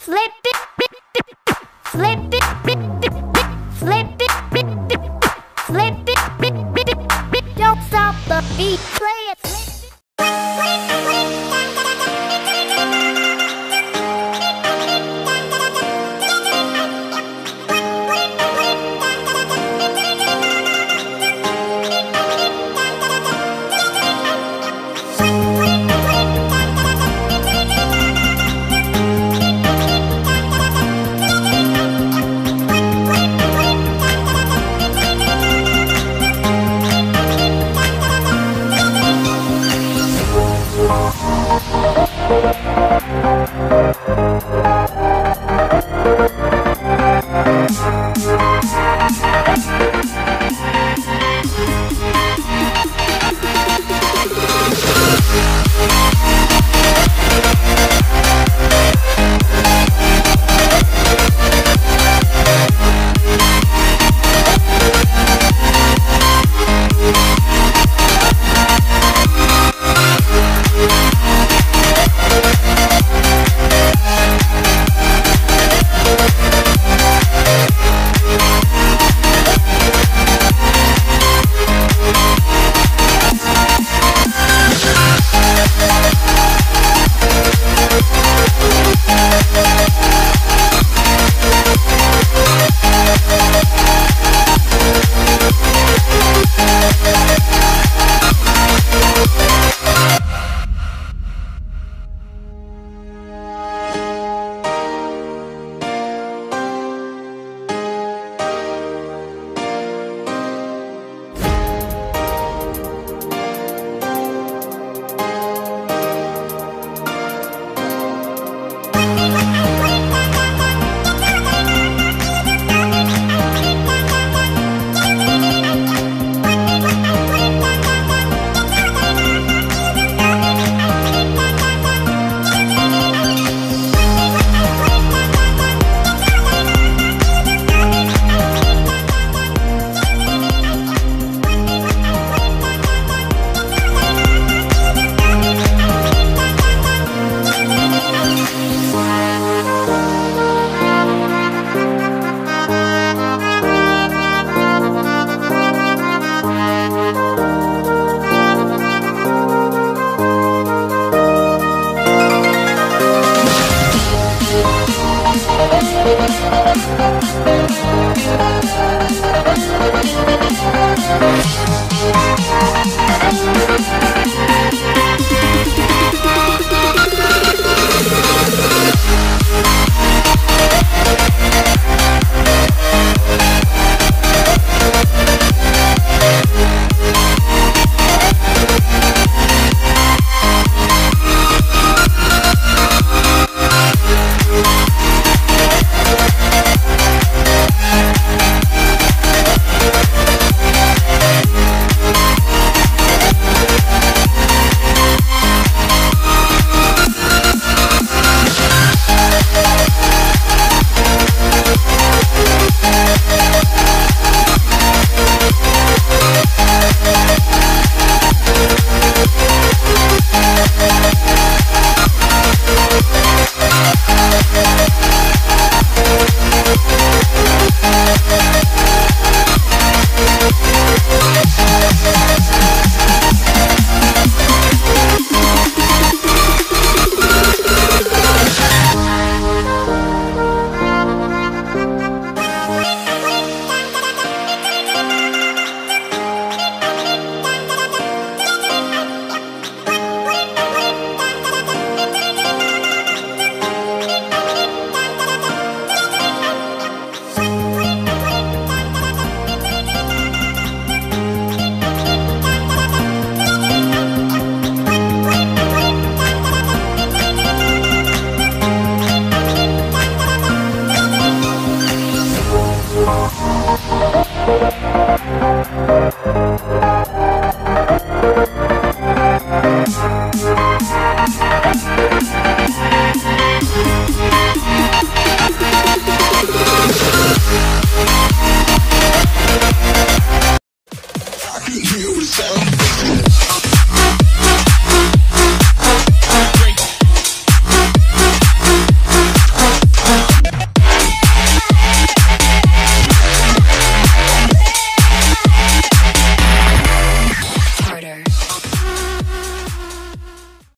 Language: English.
Flip it, don't stop the beat, play it.